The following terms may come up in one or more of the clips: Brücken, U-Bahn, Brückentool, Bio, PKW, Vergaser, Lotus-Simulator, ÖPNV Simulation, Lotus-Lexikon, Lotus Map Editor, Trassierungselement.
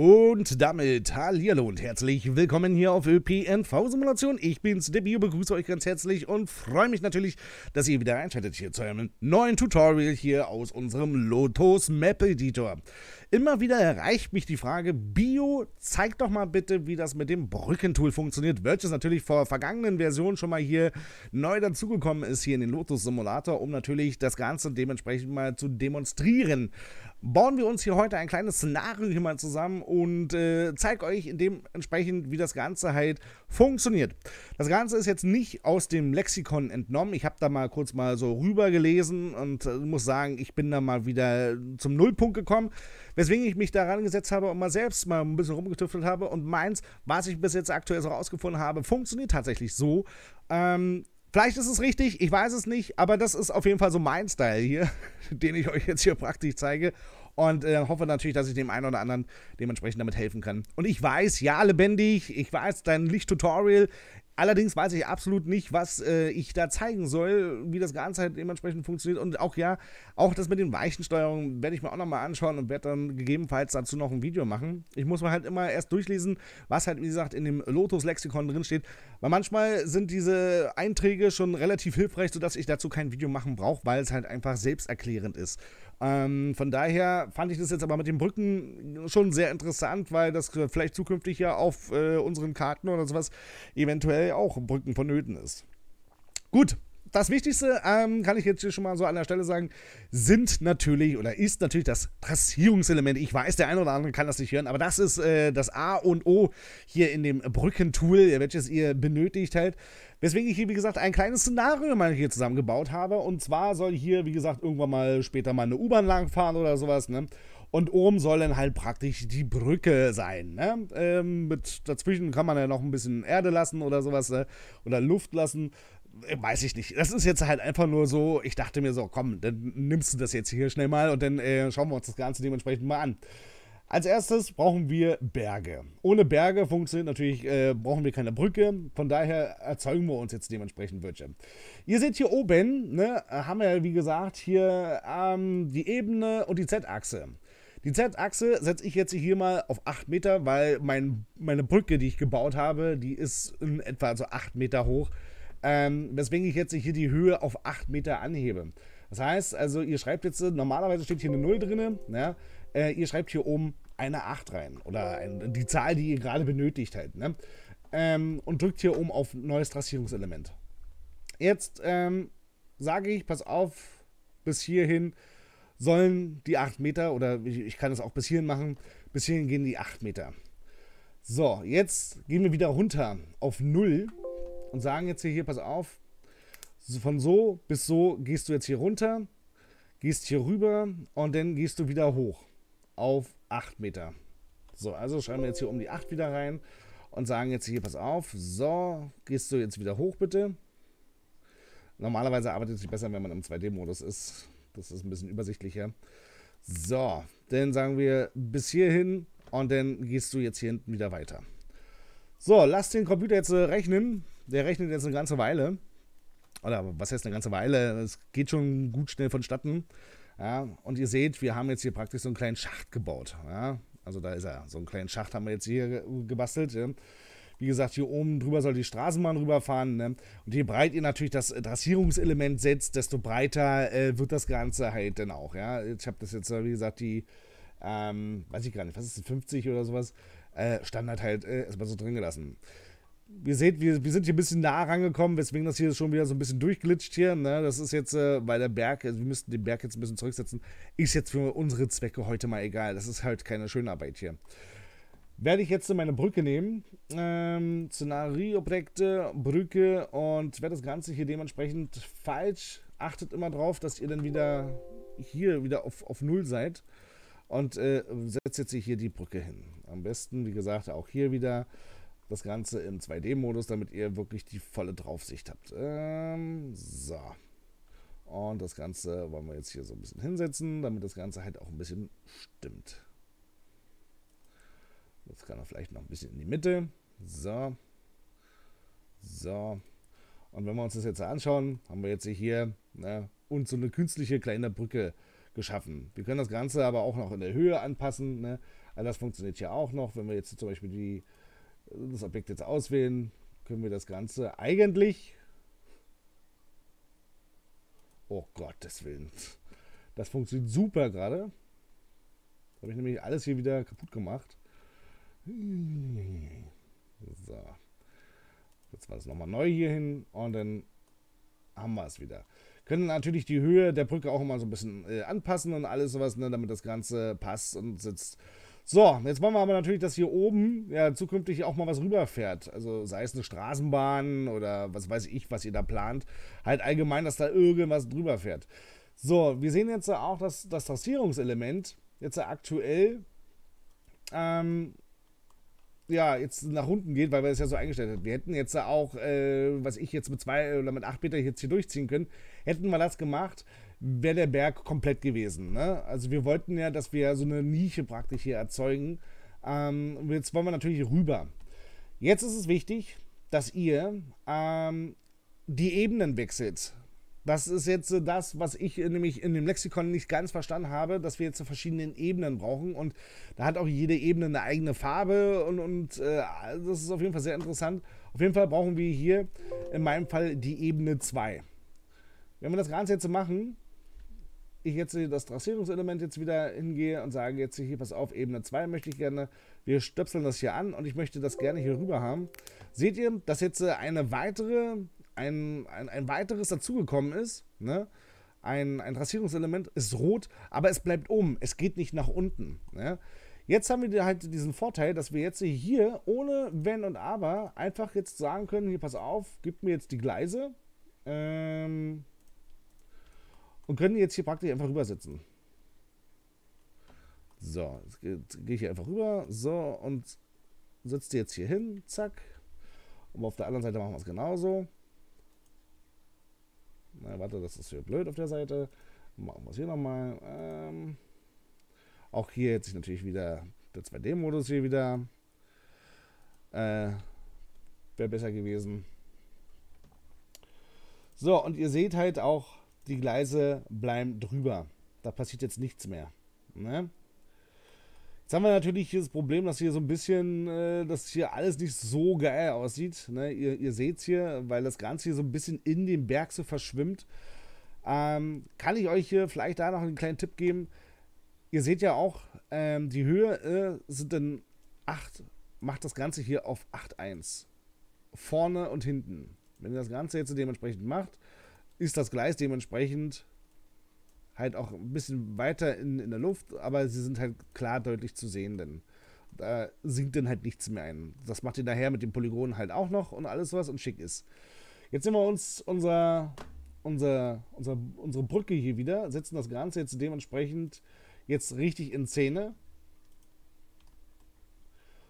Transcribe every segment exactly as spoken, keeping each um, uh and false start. Und damit hallihallo und herzlich willkommen hier auf ÖPNV Simulation. Ich bin's, der Bio, begrüße euch ganz herzlich und freue mich natürlich, dass ihr wieder einschaltet hier zu einem neuen Tutorial hier aus unserem Lotus Map Editor. Immer wieder erreicht mich die Frage, Bio, zeig doch mal bitte, wie das mit dem Brückentool funktioniert, welches natürlich vor vergangenen Versionen schon mal hier neu dazugekommen ist hier in den Lotus Simulator, um natürlich das Ganze dementsprechend mal zu demonstrieren. Bauen wir uns hier heute ein kleines Szenario hier mal zusammen und äh, zeige euch dementsprechend, wie das Ganze halt funktioniert. Das Ganze ist jetzt nicht aus dem Lexikon entnommen. Ich habe da mal kurz mal so rüber gelesen und äh, muss sagen, ich bin da mal wieder zum Nullpunkt gekommen, weswegen ich mich daran gesetzt habe und mal selbst mal ein bisschen rumgetüftelt habe. Und meins, was ich bis jetzt aktuell so rausgefunden habe, funktioniert tatsächlich so. Ähm... Vielleicht ist es richtig, ich weiß es nicht, aber das ist auf jeden Fall so mein Style hier, den ich euch jetzt hier praktisch zeige und äh, hoffe natürlich, dass ich dem einen oder anderen dementsprechend damit helfen kann. Und ich weiß, ja, lebendig, ich weiß, dein Lichttutorial, allerdings weiß ich absolut nicht, was äh, ich da zeigen soll, wie das Ganze halt dementsprechend funktioniert. Und auch ja, auch das mit den Weichensteuerungen werde ich mir auch nochmal anschauen und werde dann gegebenenfalls dazu noch ein Video machen. Ich muss mir halt immer erst durchlesen, was halt, wie gesagt, in dem Lotus-Lexikon drin steht. Weil manchmal sind diese Einträge schon relativ hilfreich, sodass ich dazu kein Video machen brauche, weil es halt einfach selbsterklärend ist. Ähm, von daher fand ich das jetzt aber mit den Brücken schon sehr interessant, weil das vielleicht zukünftig ja auf äh, unseren Karten oder sowas eventuell auch Brücken vonnöten ist. Gut, das Wichtigste, ähm, kann ich jetzt hier schon mal so an der Stelle sagen, sind natürlich oder ist natürlich das Trassierungselement. Ich weiß, der eine oder andere kann das nicht hören, aber das ist äh, das A und O hier in dem Brückentool, welches ihr benötigt halt. Weswegen ich hier, wie gesagt, ein kleines Szenario mal hier zusammengebaut habe. Und zwar soll hier, wie gesagt, irgendwann mal später mal eine U-Bahn langfahren oder sowas, ne? Und oben soll dann halt praktisch die Brücke sein, ne? Ähm, mit, dazwischen kann man ja noch ein bisschen Erde lassen oder sowas, ne? Oder Luft lassen. Weiß ich nicht. Das ist jetzt halt einfach nur so, ich dachte mir so, komm, dann nimmst du das jetzt hier schnell mal und dann äh, schauen wir uns das Ganze dementsprechend mal an. Als erstes brauchen wir Berge. Ohne Berge funktioniert natürlich, äh, brauchen wir keine Brücke. Von daher erzeugen wir uns jetzt dementsprechend Wörter. Ihr seht hier oben, ne, haben wir, wie gesagt, hier ähm, die Ebene und die Z-Achse. Die Z-Achse setze ich jetzt hier mal auf acht Meter, weil mein, meine Brücke, die ich gebaut habe, die ist in etwa so acht Meter hoch. Ähm, weswegen ich jetzt hier die Höhe auf acht Meter anhebe. Das heißt, also ihr schreibt jetzt, normalerweise steht hier eine null drin, ne? Äh, ihr schreibt hier oben eine acht rein oder ein, die Zahl, die ihr gerade benötigt halt, ne? Ähm, und drückt hier oben auf neues Trassierungselement. Jetzt ähm, sage ich, pass auf, bis hierhin sollen die acht Meter, oder ich, ich kann das auch bis hierhin machen, bis hierhin gehen die acht Meter. So, jetzt gehen wir wieder runter auf null und sagen jetzt hier, hier, pass auf, von so bis so gehst du jetzt hier runter, gehst hier rüber und dann gehst du wieder hoch auf acht Meter. So, also schreiben wir jetzt hier um die acht wieder rein und sagen jetzt hier, pass auf, so, gehst du jetzt wieder hoch bitte. Normalerweise arbeitet es besser, wenn man im zwei D-Modus ist. Das ist ein bisschen übersichtlicher. So, dann sagen wir bis hierhin und dann gehst du jetzt hier hinten wieder weiter. So, lass den Computer jetzt rechnen. Der rechnet jetzt eine ganze Weile. Oder was heißt eine ganze Weile? Es geht schon gut schnell vonstatten. Ja, und ihr seht, wir haben jetzt hier praktisch so einen kleinen Schacht gebaut. Ja, also da ist er. So einen kleinen Schacht haben wir jetzt hier gebastelt. Ja. Wie gesagt, hier oben drüber soll die Straßenbahn rüberfahren. Ne? Und je breit ihr natürlich das Trassierungselement setzt, desto breiter äh, wird das Ganze halt dann auch. Ja? Ich habe das jetzt, wie gesagt, die, ähm, weiß ich gar nicht, was ist das, fünfzig oder sowas, äh, Standard halt äh, erstmal so drin gelassen. Ihr seht, wir, wir sind hier ein bisschen nah rangekommen, weswegen das hier schon wieder so ein bisschen durchglitscht hier. Ne? Das ist jetzt, äh, weil der Berg, also wir müssten den Berg jetzt ein bisschen zurücksetzen, ist jetzt für unsere Zwecke heute mal egal. Das ist halt keine Schönarbeit hier. Werde ich jetzt meine Brücke nehmen, ähm, Szenarieobjekte, Brücke und werde das Ganze hier dementsprechend falsch. Achtet immer drauf, dass ihr dann wieder hier wieder auf, auf null seid und äh, setzt jetzt hier die Brücke hin. Am besten, wie gesagt, auch hier wieder das Ganze im zwei D-Modus, damit ihr wirklich die volle Draufsicht habt. Ähm, so. Und das Ganze wollen wir jetzt hier so ein bisschen hinsetzen, damit das Ganze halt auch ein bisschen stimmt. Jetzt kann er vielleicht noch ein bisschen in die Mitte. So. So. Und wenn wir uns das jetzt anschauen, haben wir jetzt hier, ne, uns so eine künstliche kleine Brücke geschaffen. Wir können das Ganze aber auch noch in der Höhe anpassen, ne? Anders funktioniert hier auch noch. Wenn wir jetzt zum Beispiel die, das Objekt jetzt auswählen, können wir das Ganze eigentlich... Oh Gottes Willen. Das funktioniert super gerade. Da habe ich nämlich alles hier wieder kaputt gemacht. So. Jetzt war das nochmal neu hier hin und dann haben wir es wieder. Können natürlich die Höhe der Brücke auch immer so ein bisschen äh, anpassen und alles sowas, ne, damit das Ganze passt und sitzt. So, jetzt wollen wir aber natürlich, dass hier oben ja zukünftig auch mal was rüberfährt. Also sei es eine Straßenbahn oder was weiß ich, was ihr da plant. Halt allgemein, dass da irgendwas drüber fährt. So, wir sehen jetzt auch, dass das Trassierungselement jetzt aktuell ähm, ja, jetzt nach unten geht, weil wir das ja so eingestellt haben. Wir hätten jetzt auch, äh, was ich jetzt mit zwei oder mit acht Meter jetzt hier durchziehen können, hätten wir das gemacht, wäre der Berg komplett gewesen. Ne? Also wir wollten ja, dass wir so eine Nische praktisch hier erzeugen. Ähm, jetzt wollen wir natürlich rüber. Jetzt ist es wichtig, dass ihr ähm, die Ebenen wechselt. Das ist jetzt das, was ich nämlich in dem Lexikon nicht ganz verstanden habe, dass wir jetzt verschiedene Ebenen brauchen und da hat auch jede Ebene eine eigene Farbe und, und äh, das ist auf jeden Fall sehr interessant. Auf jeden Fall brauchen wir hier in meinem Fall die Ebene zwei. Wenn wir das Ganze jetzt machen, ich jetzt das Trassierungselement jetzt wieder hingehe und sage jetzt hier, pass auf, Ebene zwei möchte ich gerne, wir stöpseln das hier an und ich möchte das gerne hier rüber haben. Seht ihr, dass jetzt eine weitere... Ein, ein, ein weiteres dazugekommen ist, ne? ein, ein Trassierungselement ist rot, aber es bleibt oben, es geht nicht nach unten. Ne? Jetzt haben wir halt diesen Vorteil, dass wir jetzt hier ohne Wenn und Aber einfach jetzt sagen können, hier pass auf, gib mir jetzt die Gleise ähm, und können jetzt hier praktisch einfach rübersetzen. So, jetzt, jetzt gehe ich hier einfach rüber, so und setze die jetzt hier hin, zack. Und auf der anderen Seite machen wir es genauso. Na, warte, das ist hier blöd auf der Seite. Machen wir es hier nochmal. Ähm, auch hier hätte sich natürlich wieder der zwei D-Modus hier wieder. Äh, wäre besser gewesen. So, und ihr seht halt auch, die Gleise bleiben drüber. Da passiert jetzt nichts mehr. Ne? Jetzt haben wir natürlich hier das Problem, dass hier so ein bisschen, äh, dass hier alles nicht so geil aussieht. Ne? Ihr, ihr seht es hier, weil das Ganze hier so ein bisschen in den Berg so verschwimmt. Ähm, kann ich euch hier vielleicht da noch einen kleinen Tipp geben? Ihr seht ja auch, ähm, die Höhe äh, sind dann acht. Macht das Ganze hier auf acht Komma eins. Vorne und hinten. Wenn ihr das Ganze jetzt dementsprechend macht, ist das Gleis dementsprechend... halt auch ein bisschen weiter in, in der Luft, aber sie sind halt klar deutlich zu sehen, denn da sinkt dann halt nichts mehr ein. Das macht ihr daher mit den Polygonen halt auch noch und alles was und schick ist. Jetzt nehmen wir uns unser, unser, unser, unsere Brücke hier wieder, setzen das Ganze jetzt dementsprechend jetzt richtig in Szene.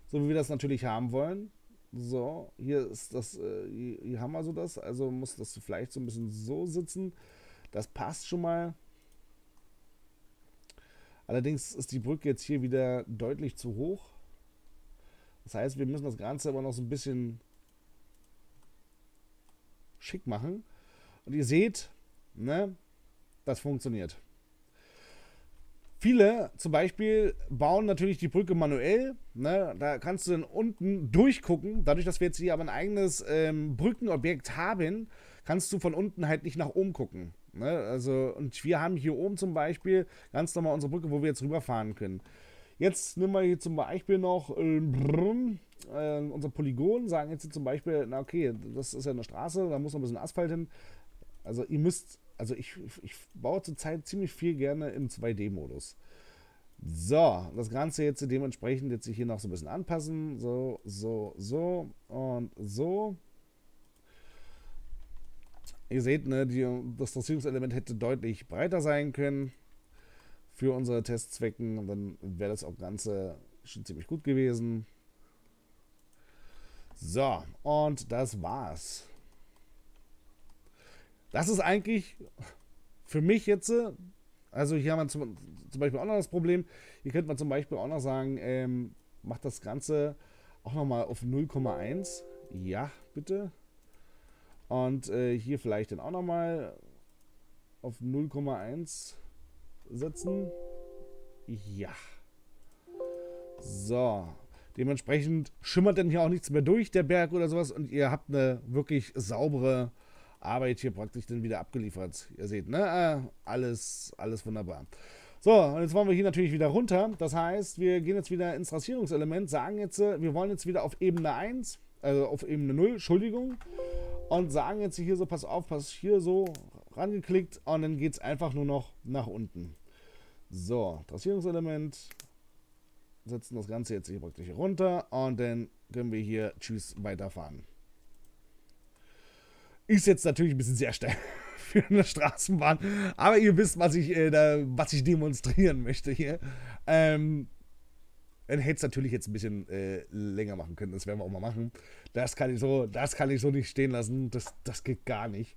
So wie wir das natürlich haben wollen. So, hier ist das, hier, hier haben wir so das, also muss das vielleicht so ein bisschen so sitzen. Das passt schon mal. Allerdings ist die Brücke jetzt hier wieder deutlich zu hoch. Das heißt, wir müssen das Ganze aber noch so ein bisschen schick machen. Und ihr seht, ne, das funktioniert. Viele zum Beispiel bauen natürlich die Brücke manuell. Ne, da kannst du dann unten durchgucken. Dadurch, dass wir jetzt hier aber ein eigenes ähm, Brückenobjekt haben, kannst du von unten halt nicht nach oben gucken. Ne, also, und wir haben hier oben zum Beispiel ganz normal unsere Brücke, wo wir jetzt rüberfahren können. Jetzt nehmen wir hier zum Beispiel noch äh, brrm, äh, unser Polygon, sagen jetzt hier zum Beispiel, na okay, das ist ja eine Straße, da muss noch ein bisschen Asphalt hin. Also ihr müsst, also ich, ich baue zurzeit ziemlich viel gerne im zwei D-Modus. So, das Ganze jetzt dementsprechend jetzt hier noch so ein bisschen anpassen. So, so, so und so. Ihr seht, ne, die, das Trassierungselement hätte deutlich breiter sein können für unsere Testzwecken. Und dann wäre das auch Ganze schon ziemlich gut gewesen. So, und das war's. Das ist eigentlich für mich jetzt, also hier haben wir zum, zum Beispiel auch noch das Problem, hier könnte man zum Beispiel auch noch sagen, ähm, macht das Ganze auch nochmal auf null Komma eins. Ja, bitte. Und äh, hier vielleicht dann auch nochmal auf null Komma eins setzen. Ja. So, dementsprechend schimmert dann hier auch nichts mehr durch, der Berg oder sowas. Und ihr habt eine wirklich saubere Arbeit hier praktisch dann wieder abgeliefert. Ihr seht, ne? Alles, alles wunderbar. So, und jetzt wollen wir hier natürlich wieder runter. Das heißt, wir gehen jetzt wieder ins Rassierungselement, sagen jetzt, wir wollen jetzt wieder auf Ebene eins, also auf Ebene null, Entschuldigung, und sagen jetzt hier so, pass auf, pass hier so rangeklickt und dann geht es einfach nur noch nach unten. So, Rassierungselement, setzen das Ganze jetzt hier praktisch runter und dann können wir hier tschüss weiterfahren. Ist jetzt natürlich ein bisschen sehr steil für eine Straßenbahn, aber ihr wisst, was ich, äh, da, was ich demonstrieren möchte hier. Ähm, dann hätte es natürlich jetzt ein bisschen äh, länger machen können, das werden wir auch mal machen. Das kann ich so, das kann ich so nicht stehen lassen, das, das geht gar nicht.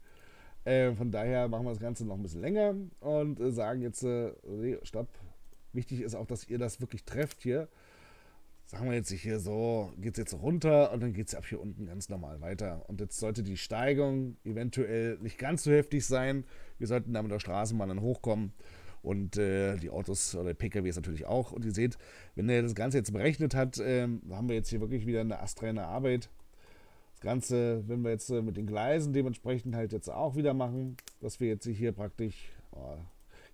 Äh, von daher machen wir das Ganze noch ein bisschen länger und äh, sagen jetzt, äh, stopp, wichtig ist auch, dass ihr das wirklich trefft hier. Sagen wir jetzt hier so, geht es jetzt runter und dann geht es ab hier unten ganz normal weiter. Und jetzt sollte die Steigung eventuell nicht ganz so heftig sein. Wir sollten da mit der Straßenbahn dann hochkommen und äh, die Autos oder P K Ws natürlich auch. Und ihr seht, wenn er das Ganze jetzt berechnet hat, äh, haben wir jetzt hier wirklich wieder eine astreine Arbeit. Das Ganze, wenn wir jetzt äh, mit den Gleisen dementsprechend halt jetzt auch wieder machen, dass wir jetzt hier praktisch... Oh,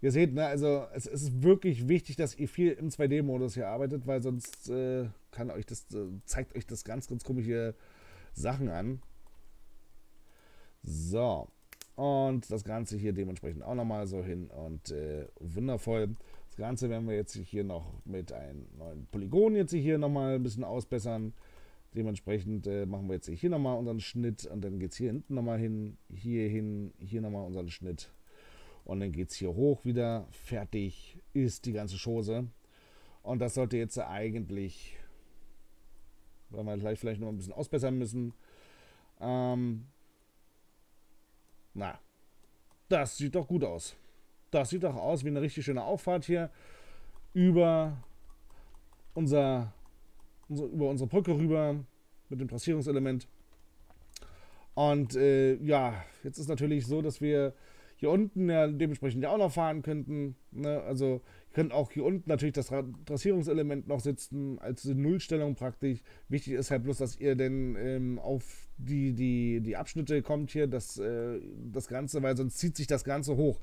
ihr seht, ne, also es ist wirklich wichtig, dass ihr viel im zwei D-Modus hier arbeitet, weil sonst äh, kann euch das, äh, zeigt euch das ganz, ganz komische Sachen an. So, und das Ganze hier dementsprechend auch nochmal so hin und äh, wundervoll. Das Ganze werden wir jetzt hier noch mit einem neuen Polygon jetzt hier nochmal ein bisschen ausbessern. Dementsprechend äh, machen wir jetzt hier nochmal unseren Schnitt und dann geht es hier hinten nochmal hin, hier hin, hier nochmal unseren Schnitt. Und dann geht es hier hoch wieder. Fertig ist die ganze Chose. Und das sollte jetzt eigentlich, weil wir gleich vielleicht noch ein bisschen ausbessern müssen. Ähm, na, das sieht doch gut aus. Das sieht doch aus wie eine richtig schöne Auffahrt hier über, unser, unser, über unsere Brücke rüber mit dem Trassierungselement. Und äh, ja, jetzt ist natürlich so, dass wir hier unten ja dementsprechend ja auch noch fahren könnten. Ne? Also ihr könnt auch hier unten natürlich das Trassierungselement noch sitzen, als Nullstellung praktisch. Wichtig ist halt bloß, dass ihr denn ähm, auf die, die, die Abschnitte kommt hier, das, äh, das Ganze, weil sonst zieht sich das Ganze hoch.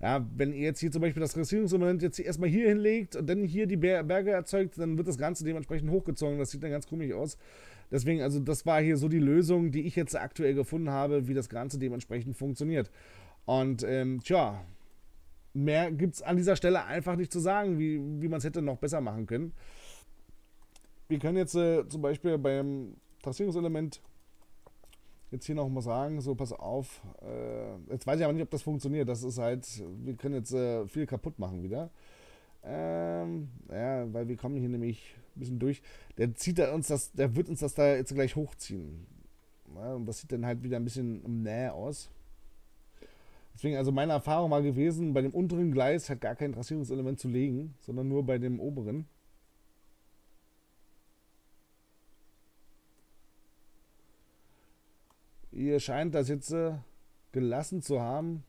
Ja, wenn ihr jetzt hier zum Beispiel das Trassierungselement jetzt hier erstmal hier hinlegt und dann hier die Berge erzeugt, dann wird das Ganze dementsprechend hochgezogen. Das sieht dann ganz komisch aus. Deswegen, also das war hier so die Lösung, die ich jetzt aktuell gefunden habe, wie das Ganze dementsprechend funktioniert. Und ähm, tja, mehr gibt es an dieser Stelle einfach nicht zu sagen, wie, wie man es hätte noch besser machen können. Wir können jetzt äh, zum Beispiel beim Trassierungselement jetzt hier nochmal sagen, so pass auf, äh, jetzt weiß ich aber nicht, ob das funktioniert, das ist halt, wir können jetzt äh, viel kaputt machen wieder. Ähm, ja, weil wir kommen hier nämlich ein bisschen durch, der zieht da uns das, der wird uns das da jetzt gleich hochziehen. Ja, und das sieht dann halt wieder ein bisschen näher aus. Deswegen, also meine Erfahrung war gewesen, bei dem unteren Gleis hat gar kein Trassierungselement zu legen, sondern nur bei dem oberen. Ihr scheint das jetzt äh, gelassen zu haben.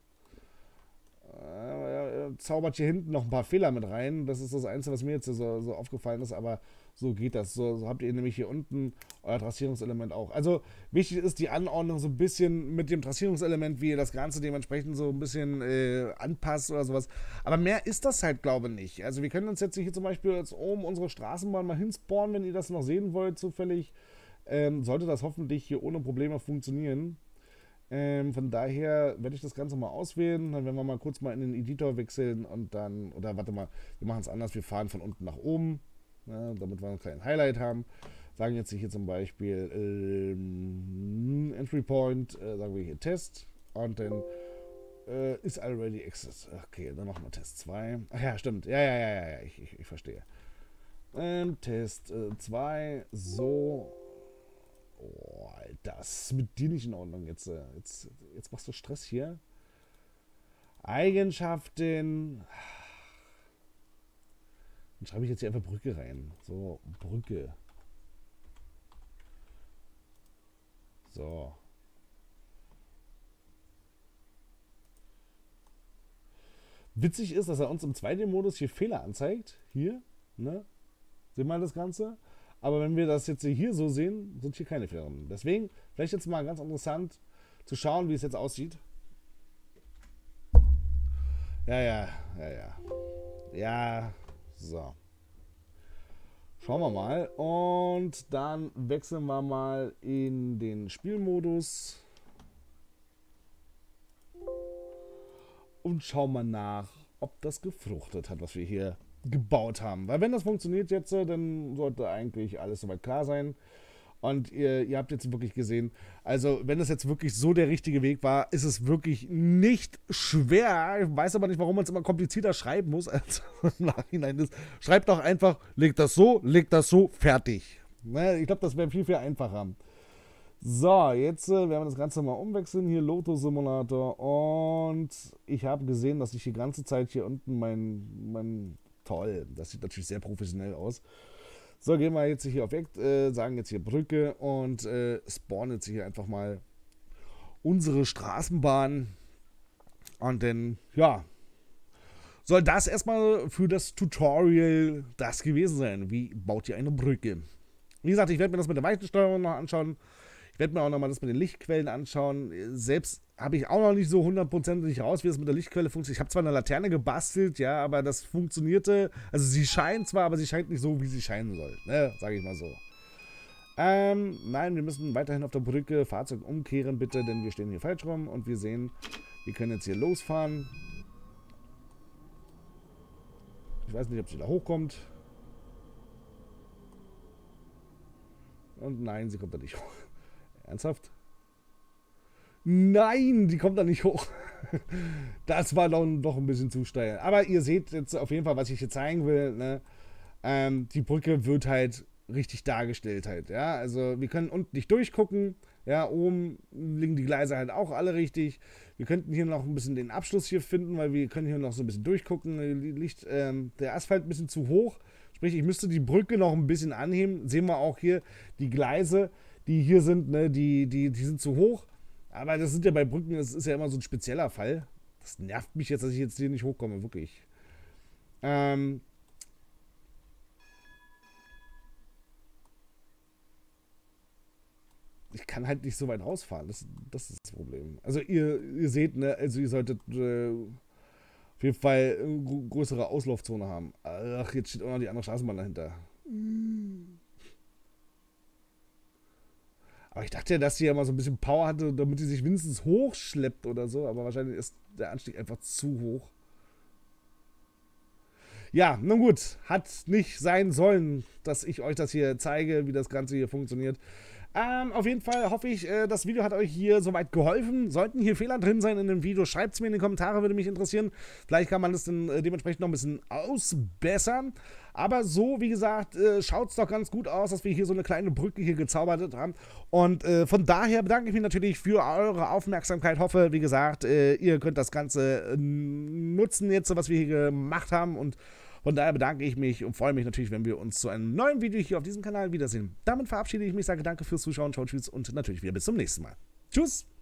Äh, äh, zaubert hier hinten noch ein paar Fehler mit rein. Das ist das Einzige, was mir jetzt so, so aufgefallen ist, aber so geht das. So, so habt ihr nämlich hier unten euer Trassierungselement auch. Also wichtig ist die Anordnung so ein bisschen mit dem Trassierungselement, wie ihr das Ganze dementsprechend so ein bisschen äh, anpasst oder sowas. Aber mehr ist das halt, glaube ich, nicht. Also wir können uns jetzt hier zum Beispiel jetzt oben unsere Straßenbahn mal hinspawnen, wenn ihr das noch sehen wollt, zufällig. Ähm, sollte das hoffentlich hier ohne Probleme funktionieren. Ähm, von daher werde ich das Ganze mal auswählen. Dann werden wir mal kurz mal in den Editor wechseln und dann, oder warte mal, wir machen es anders. Wir fahren von unten nach oben. Ja, damit wir einen kleinen Highlight haben, sagen jetzt hier zum Beispiel ähm, Entry Point, äh, sagen wir hier Test und dann äh, is already access. Okay, dann machen wir Test zwei. Ach ja, stimmt. Ja, ja, ja, ja, ich, ich, ich verstehe. Ähm, Test zwei, äh, so. Oh, Alter, das ist mit dir nicht in Ordnung. Jetzt, äh, jetzt, jetzt machst du Stress hier. Eigenschaften. Dann schreibe ich jetzt hier einfach Brücke rein. So, Brücke. So. Witzig ist, dass er uns im zwei D-Modus hier Fehler anzeigt. Hier, ne? Sehen wir das Ganze. Aber wenn wir das jetzt hier so sehen, sind hier keine Fehler drin. Deswegen vielleicht jetzt mal ganz interessant zu schauen, wie es jetzt aussieht. Ja, ja, ja, ja. Ja, so. Schauen wir mal. Und dann wechseln wir mal in den Spielmodus. Und schauen mal nach, ob das gefruchtet hat, was wir hier gebaut haben. Weil wenn das funktioniert jetzt, dann sollte eigentlich alles soweit klar sein. Und ihr, ihr habt jetzt wirklich gesehen, also wenn das jetzt wirklich so der richtige Weg war, ist es wirklich nicht schwer. Ich weiß aber nicht, warum man es immer komplizierter schreiben muss, als im Nachhinein ist. Schreibt doch einfach, legt das so, legt das so, fertig. Ne? Ich glaube, das wäre viel, viel einfacher. So, jetzt äh, werden wir das Ganze mal umwechseln. Hier Lotus-Simulator. Und ich habe gesehen, dass ich die ganze Zeit hier unten mein... mein toll, das sieht natürlich sehr professionell aus. So, gehen wir jetzt hier auf Objekt, äh, sagen jetzt hier Brücke und äh, spawnen jetzt hier einfach mal unsere Straßenbahn. Und dann, ja, soll das erstmal für das Tutorial das gewesen sein. Wie baut ihr eine Brücke? Wie gesagt, ich werde mir das mit der Weichensteuerung noch anschauen. Ich werde mir auch nochmal das mit den Lichtquellen anschauen. Selbst habe ich auch noch nicht so hundertprozentig raus, wie es mit der Lichtquelle funktioniert. Ich habe zwar eine Laterne gebastelt, ja, aber das funktionierte. Also sie scheint zwar, aber sie scheint nicht so, wie sie scheinen soll. Ne, sage ich mal so. Ähm, nein, wir müssen weiterhin auf der Brücke Fahrzeug umkehren, bitte, denn wir stehen hier falsch rum. Und wir sehen, wir können jetzt hier losfahren. Ich weiß nicht, ob sie da hochkommt. Und nein, sie kommt da nicht hoch. Ernsthaft? Nein, die kommt da nicht hoch. Das war doch, doch ein bisschen zu steil. Aber ihr seht jetzt auf jeden Fall, was ich hier zeigen will. Ne? Ähm, die Brücke wird halt richtig dargestellt. Halt, ja? Also wir können unten nicht durchgucken. Ja? Oben liegen die Gleise halt auch alle richtig. Wir könnten hier noch ein bisschen den Abschluss hier finden, weil wir können hier noch so ein bisschen durchgucken. Liegt ähm, der Asphalt ein bisschen zu hoch. Sprich, ich müsste die Brücke noch ein bisschen anheben. Sehen wir auch hier die Gleise, die hier sind, ne, die, die, die sind zu hoch. Aber das sind ja bei Brücken, das ist ja immer so ein spezieller Fall. Das nervt mich jetzt, dass ich jetzt hier nicht hochkomme, wirklich. Ähm ich kann halt nicht so weit rausfahren, das, das ist das Problem. Also ihr, ihr seht, ne, also ihr solltet äh, auf jeden Fall eine größere Auslaufzone haben. Ach, jetzt steht auch noch die andere Straßenbahn dahinter. Aber ich dachte ja, dass sie ja mal so ein bisschen Power hatte, damit sie sich mindestens hochschleppt oder so. Aber wahrscheinlich ist der Anstieg einfach zu hoch. Ja, nun gut. Hat nicht sein sollen, dass ich euch das hier zeige, wie das Ganze hier funktioniert. Ähm, auf jeden Fall hoffe ich, äh, das Video hat euch hier soweit geholfen. Sollten hier Fehler drin sein in dem Video, schreibt es mir in die Kommentare, würde mich interessieren. Vielleicht kann man das dann äh, dementsprechend noch ein bisschen ausbessern. Aber so, wie gesagt, äh, schaut es doch ganz gut aus, dass wir hier so eine kleine Brücke hier gezaubert haben. Und äh, von daher bedanke ich mich natürlich für eure Aufmerksamkeit. Hoffe, wie gesagt, äh, ihr könnt das Ganze äh, nutzen jetzt, was wir hier gemacht haben. Und von daher bedanke ich mich und freue mich natürlich, wenn wir uns zu einem neuen Video hier auf diesem Kanal wiedersehen. Damit verabschiede ich mich, sage danke fürs Zuschauen, ciao, tschüss und natürlich wieder bis zum nächsten Mal. Tschüss!